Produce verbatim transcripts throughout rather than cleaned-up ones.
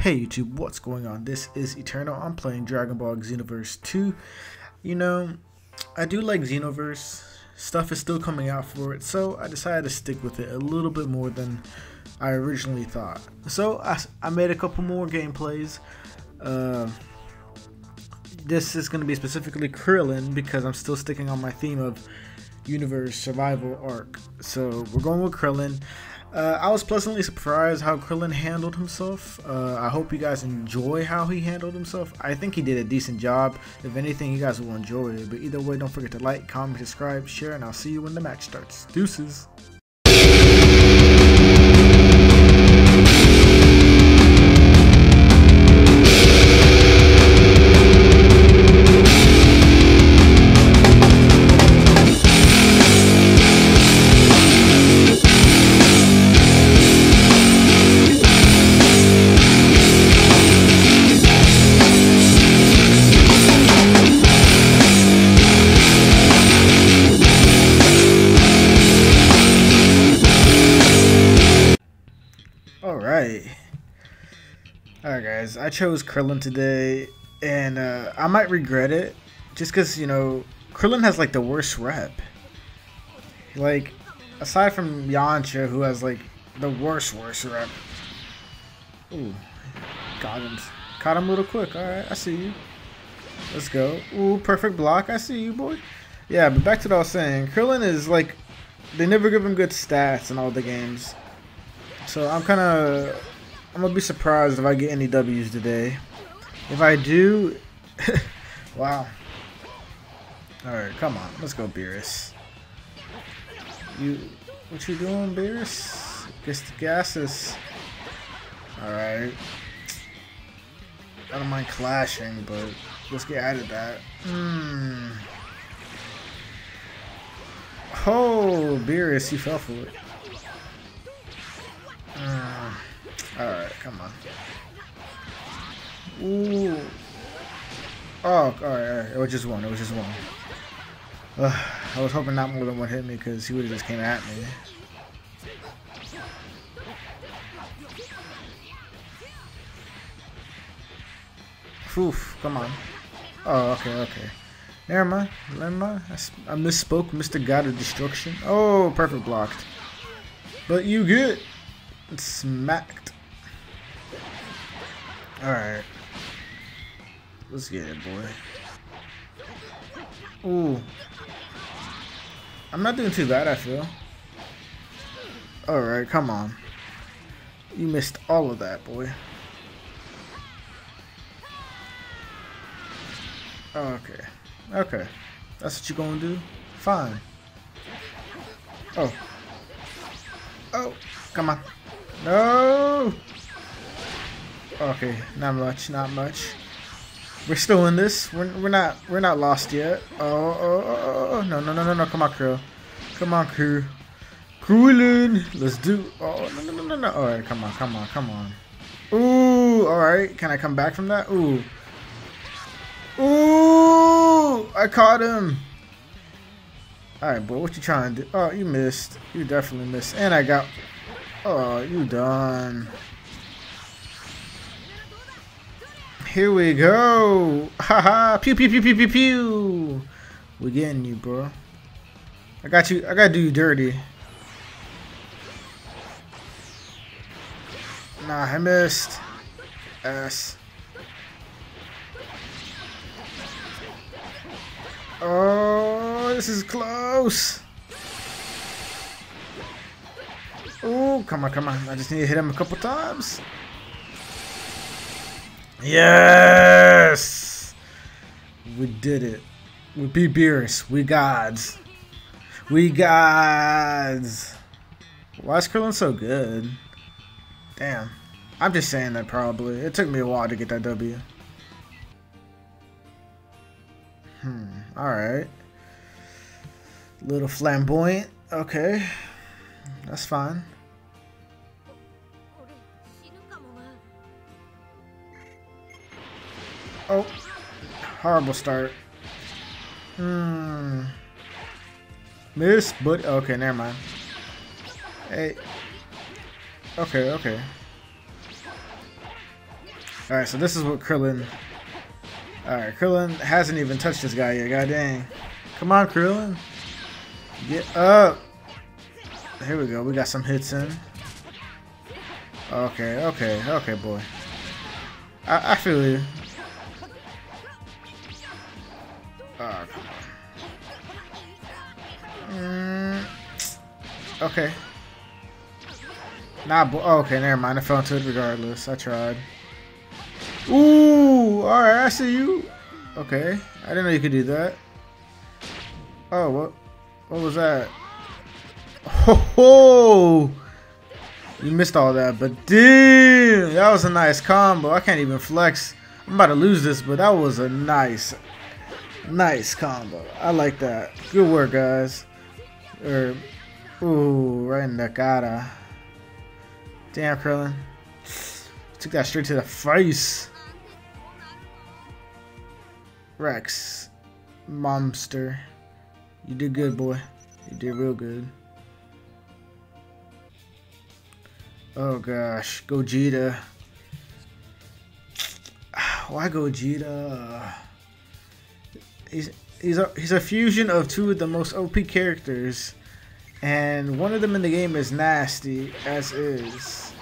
Hey YouTube, what's going on? This is Eternal. I'm playing Dragon Ball Xenoverse two. You know, I do like Xenoverse. Stuff is still coming out for it, so I decided to stick with it a little bit more than I originally thought. So I, I made a couple more gameplays. Uh, this is going to be specifically Krillin because I'm still sticking on my theme of universe survival arc. So we're going with Krillin. Uh, I was pleasantly surprised how Krillin handled himself. Uh, I hope you guys enjoy how he handled himself. I think he did a decent job. If anything, you guys will enjoy it. But either way, don't forget to like, comment, subscribe, share, and I'll see you when the match starts. Deuces! Alright guys, I chose Krillin today, and uh, I might regret it, just because, you know, Krillin has like the worst rep. Like, aside from Yancha, who has like the worst, worst rep. Ooh, got him. Caught him a little quick, alright, I see you. Let's go. Ooh, perfect block, I see you, boy. Yeah, but back to what I was saying, Krillin is like, they never give him good stats in all the games. So I'm kind of... I'm going to be surprised if I get any W's today. If I do... wow. Alright, come on. Let's go, Beerus. You... What you doing, Beerus? Gets the gases. Alright. I don't mind clashing, but let's get out of that. Hmm. Oh, Beerus, you fell for it. Mm. Alright, come on. Ooh. Oh, alright, alright. It was just one. It was just one. Ugh, I was hoping not more than one hit me because he would have just came at me. Oof, come on. Oh, okay, okay. Never mind. Never mind. I, I misspoke, Mister God of Destruction. Oh, perfect blocked. But you get smacked. Alright. Let's get it, boy. Ooh. I'm not doing too bad, I feel. Alright, come on. You missed all of that, boy. Okay. Okay. That's what you're gonna do? Fine. Oh. Oh. Come on. No! Okay, not much, not much. We're still in this. We're we're not we're not lost yet. Oh oh oh, oh. No no no no no! Come on, Krill. Come on, Krill. Krillin, let's do. Oh no no no no no! All right, come on, come on, come on. Ooh, all right. Can I come back from that? Ooh. Ooh! I caught him. All right, boy. What you trying to do? Oh, you missed. You definitely missed. And I got. Oh, you done. Here we go! Haha! Pew pew pew pew pew pew! We're getting you, bro. I got you. I gotta do you dirty. Nah, I missed. Ass. Oh, this is close. Oh, come on, come on! I just need to hit him a couple times. Yes! We did it. We beat Beerus. We gods. We gods. Why is Krillin so good? Damn. I'm just saying that probably. It took me a while to get that W. Hmm. Alright. Little flamboyant. Okay. That's fine. Oh, horrible start. Hmm. Miss, but okay, never mind. Hey. Okay, okay. Alright, so this is what Krillin... Alright, Krillin hasn't even touched this guy yet, god dang. Come on, Krillin. Get up. Here we go, we got some hits in. Okay, okay, okay, boy. I, I feel you. Uh, mm, okay. Nah, bo oh, okay, never mind. I fell into it regardless. I tried. Ooh, alright, I see you. Okay, I didn't know you could do that. Oh, what? What was that? Ho ho! You missed all that, but damn, that was a nice combo. I can't even flex. I'm about to lose this, but that was a nice, nice combo. I like that. Good work, guys. Er, ooh, right in the cara. Damn, Krillin. Took that straight to the face. Rex. Monster. You did good, boy. You did real good. Oh gosh, Gogeta. Why Gogeta? He's he's a he's a fusion of two of the most O P characters, and one of them in the game is nasty as is.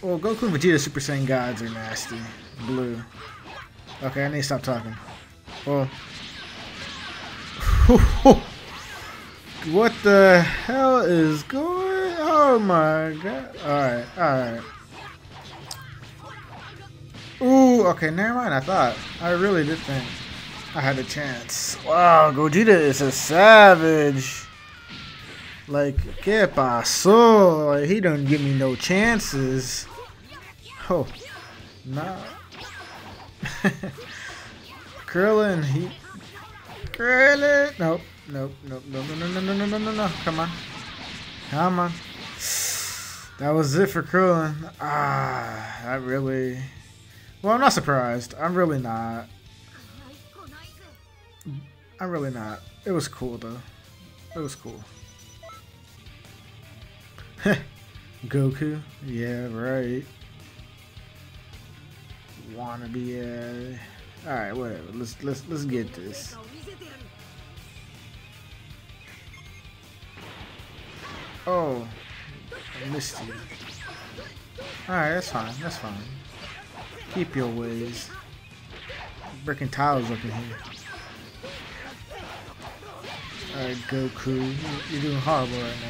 Well, Goku and Vegeta Super Saiyan gods are nasty. Blue. Okay, I need to stop talking. Well. What the hell is going? Oh my god! All right, all right. Ooh, okay, never mind. I thought I really did think I had a chance. Wow, Gogeta is a savage. Like, que paso? Like, he don't give me no chances. Oh, nah. Krillin, he Krillin. Nope. Nope, nope, nope, no, no, no, no, no, no, no, come on. Come on. That was it for Krillin. Ah, I really... Well, I'm not surprised. I'm really not. I'm really not. It was cool, though. It was cool. Goku? Yeah, right. Wanna be a... Alright, whatever. Let's, let's, let's get this. Oh, I missed you. Alright, that's fine, that's fine. Keep your ways. Breaking tiles up in here. Alright, Goku, you're doing horrible right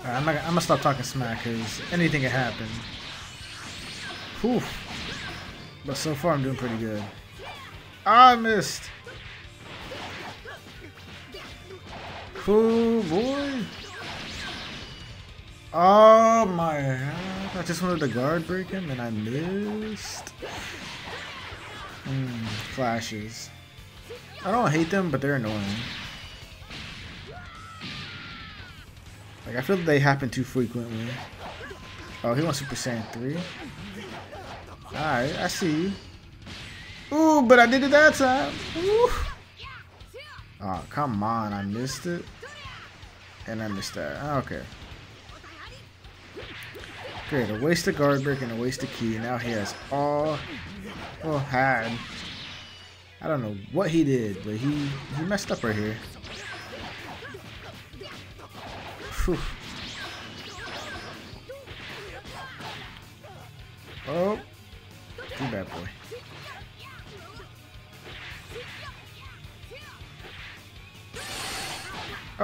now. Alright, I'm, I'm gonna stop talking smack, because anything can happen. Whew. But so far, I'm doing pretty good. I missed! Cool boy. Oh my god. I just wanted to guard break him and I missed. Mm, flashes. I don't hate them, but they're annoying. Like, I feel that they happen too frequently. Oh, he wants Super Saiyan three. Alright, I see you. Ooh, but I did it that time. Ooh. Oh, come on, I missed it. And I missed that. Okay. Great, a waste of guard break and a waste of key. Now he has all... Well, had. I don't know what he did, but he, he messed up right here. Whew. Oh. Too bad, boy.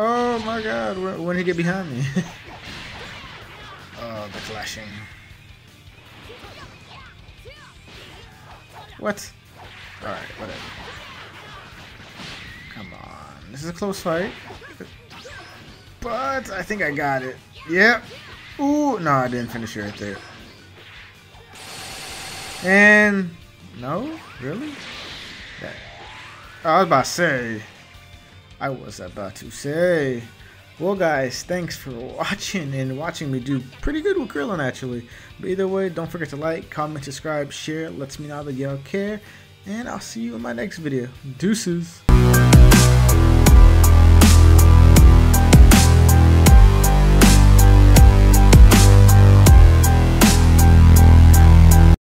Oh my god, when did he get behind me? Oh, the clashing. What? Alright, whatever. Come on. This is a close fight. But I think I got it. Yep. Ooh, no, I didn't finish it right there. And... No? Really? Yeah. I was about to say... I was about to say. Well, guys, thanks for watching and watching me do pretty good with Krillin, actually. But either way, don't forget to like, comment, subscribe, share. It lets me know that y'all care. And I'll see you in my next video. Deuces.